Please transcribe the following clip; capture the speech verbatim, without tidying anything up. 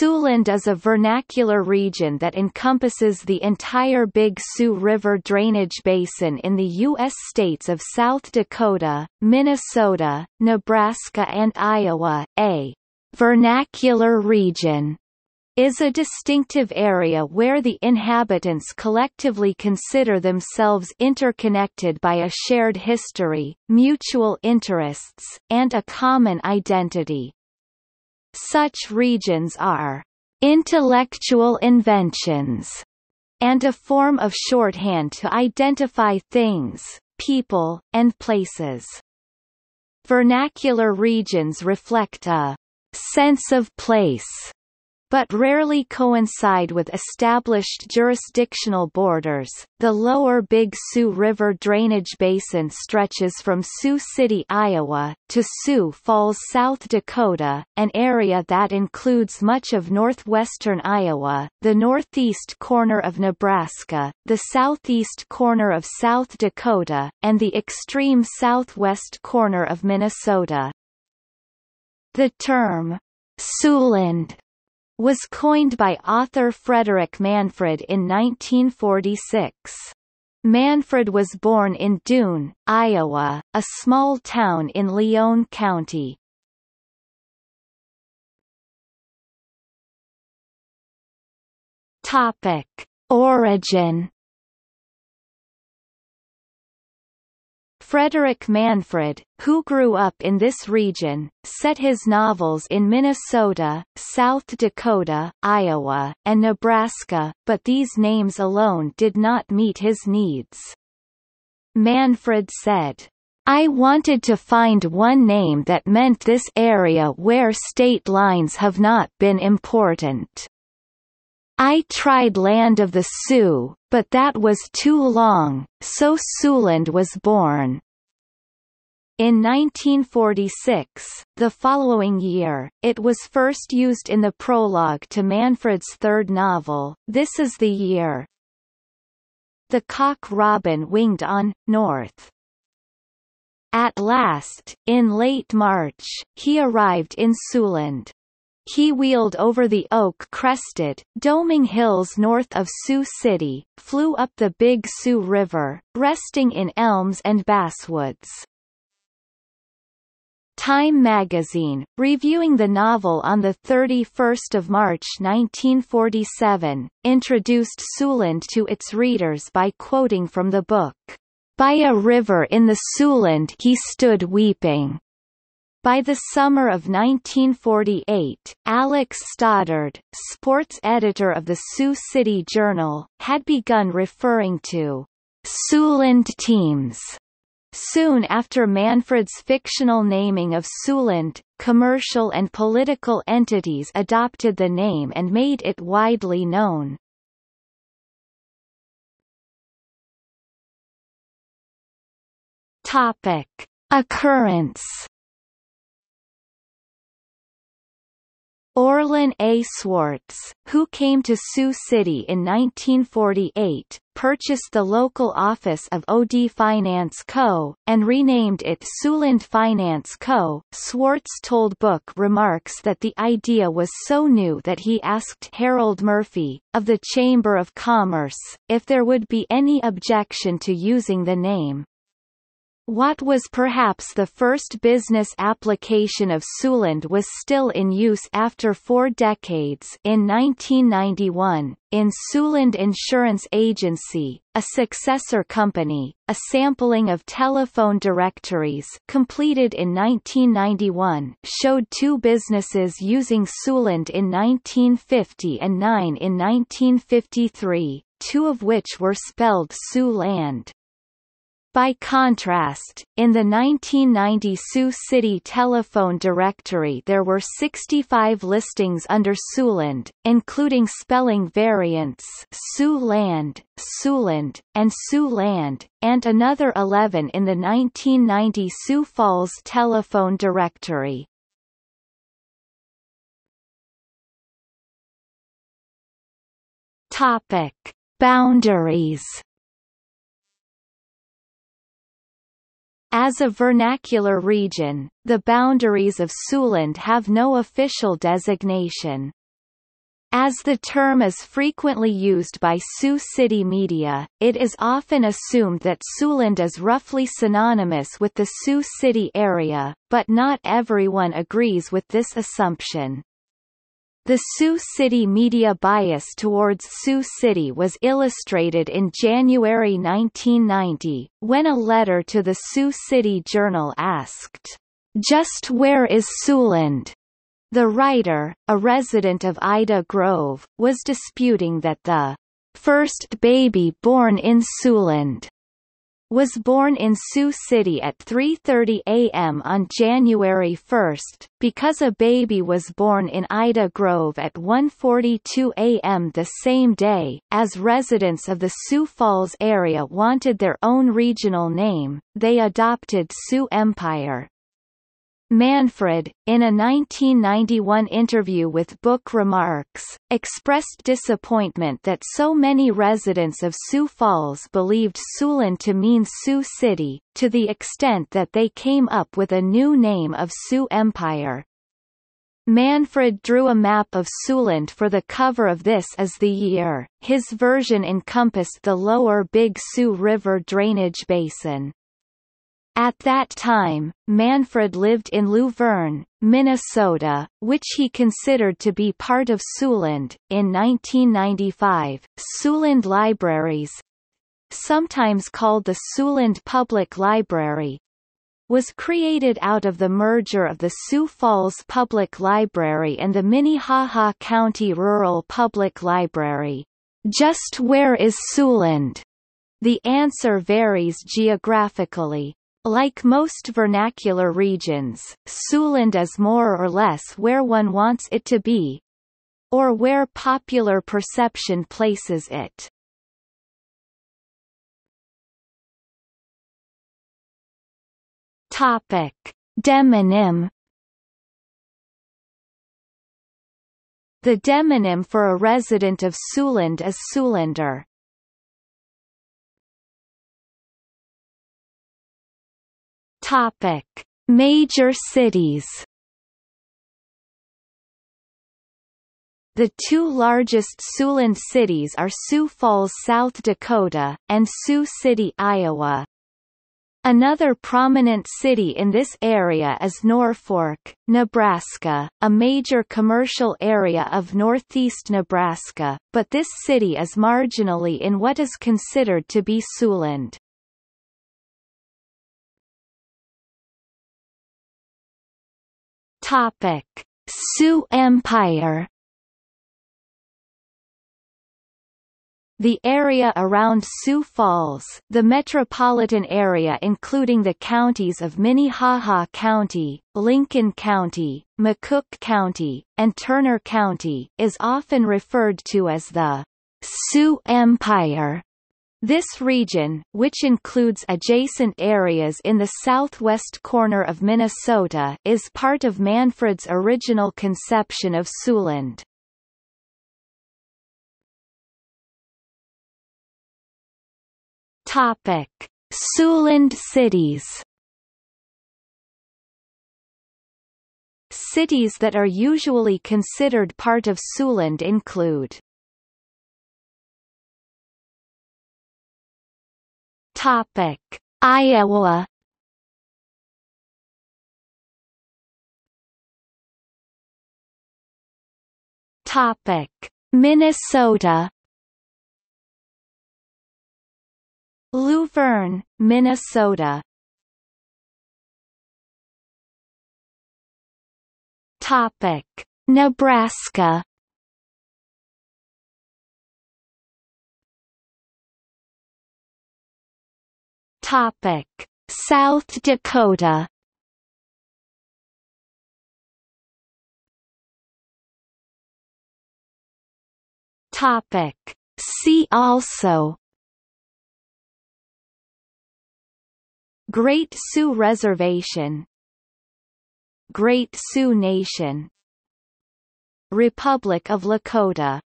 Siouxland is a vernacular region that encompasses the entire Big Sioux River drainage basin in the U S states of South Dakota, Minnesota, Nebraska and Iowa. A vernacular region is a distinctive area where the inhabitants collectively consider themselves interconnected by a shared history, mutual interests, and a common identity. Such regions are intellectual inventions and a form of shorthand to identify things, people, and places. Vernacular regions reflect a sense of place, but rarely coincide with established jurisdictional borders. The lower Big Sioux River drainage basin stretches from Sioux City, Iowa, to Sioux Falls, South Dakota, an area that includes much of northwestern Iowa, the northeast corner of Nebraska, the southeast corner of South Dakota, and the extreme southwest corner of Minnesota. The term, Siouxland, was coined by author Frederick Manfred in nineteen forty-six. Manfred was born in Doon, Iowa, a small town in Lyon County. Topic: Origin. Frederick Manfred, who grew up in this region, set his novels in Minnesota, South Dakota, Iowa, and Nebraska, but these names alone did not meet his needs. Manfred said, "I wanted to find one name that meant this area where state lines have not been important. I tried Land of the Sioux, but that was too long, so Siouxland was born." In nineteen forty-six, the following year, it was first used in the prologue to Manfred's third novel, This Is the Year. The cock robin winged on, north. At last, in late March, he arrived in Siouxland. He wheeled over the oak-crested, doming hills north of Sioux City, flew up the Big Sioux River, resting in elms and basswoods. Time magazine, reviewing the novel on the thirty-first of March nineteen forty-seven, introduced Siouxland to its readers by quoting from the book, "By a river in the Siouxland he stood weeping." By the summer of nineteen forty-eight, Alex Stoddard, sports editor of the Sioux City Journal, had begun referring to Siouxland teams. Soon after Manfred's fictional naming of Siouxland, commercial and political entities adopted the name and made it widely known. Topic: Occurrence. Orlin A. Swartz, who came to Sioux City in nineteen forty-eight, purchased the local office of O D Finance Corporation, and renamed it Siouxland Finance Corporation. Swartz told Book Remarks that the idea was so new that he asked Harold Murphy, of the Chamber of Commerce, if there would be any objection to using the name. What was perhaps the first business application of Siouxland was still in use after four decades. In nineteen ninety-one, in Siouxland Insurance Agency, a successor company, a sampling of telephone directories completed in nineteen ninety-one showed two businesses using Siouxland in nineteen fifty and nine in nineteen fifty-three, two of which were spelled Siouxland. By contrast, in the nineteen ninety Sioux City telephone directory there were sixty-five listings under Siouxland, including spelling variants Siouxland, Siouxland, and Siouxland, and another eleven in the nineteen ninety Sioux Falls telephone directory. Topic: Boundaries. As a vernacular region, the boundaries of Siouxland have no official designation. As the term is frequently used by Sioux City media, it is often assumed that Siouxland is roughly synonymous with the Sioux City area, but not everyone agrees with this assumption. The Sioux City media bias towards Sioux City was illustrated in January nineteen ninety, when a letter to the Sioux City Journal asked, "Just where is Siouxland?" The writer, a resident of Ida Grove, was disputing that the first baby born in Siouxland was born in Sioux City at three thirty a m on January first, because a baby was born in Ida Grove at one forty-two a m the same day. As residents of the Sioux Falls area wanted their own regional name, they adopted Sioux Empire. Manfred, in a nineteen ninety-one interview with Book Remarks, expressed disappointment that so many residents of Sioux Falls believed Siouxland to mean Sioux City, to the extent that they came up with a new name of Sioux Empire. Manfred drew a map of Siouxland for the cover of This Is the Year. His version encompassed the lower Big Sioux River drainage basin. At that time, Manfred lived in Luverne, Minnesota, which he considered to be part of Siouxland. In nineteen ninety-five, Siouxland Libraries, sometimes called the Siouxland Public Library, was created out of the merger of the Sioux Falls Public Library and the Minnehaha County Rural Public Library. Just where is Siouxland? The answer varies geographically. Like most vernacular regions, Siouxland is more or less where one wants it to be, or where popular perception places it. Topic: Demonym. The demonym for a resident of Siouxland is Siouxlander. Topic: Major cities. The two largest Siouxland cities are Sioux Falls, South Dakota, and Sioux City, Iowa. Another prominent city in this area is Norfolk, Nebraska, a major commercial area of northeast Nebraska, but this city is marginally in what is considered to be Siouxland. Topic: Sioux Empire. The area around Sioux Falls, the metropolitan area including the counties of Minnehaha County, Lincoln County, McCook County, and Turner County, is often referred to as the Sioux Empire. This region, which includes adjacent areas in the southwest corner of Minnesota, is part of Manfred's original conception of Siouxland. Topic: Siouxland cities. Cities that are usually considered part of Siouxland include. Topic: Iowa. Topic: Minnesota. Luverne, Minnesota. Topic: Nebraska. Topic: South Dakota. Topic: See also. Great Sioux Reservation, Great Sioux Nation, Republic of Lakota.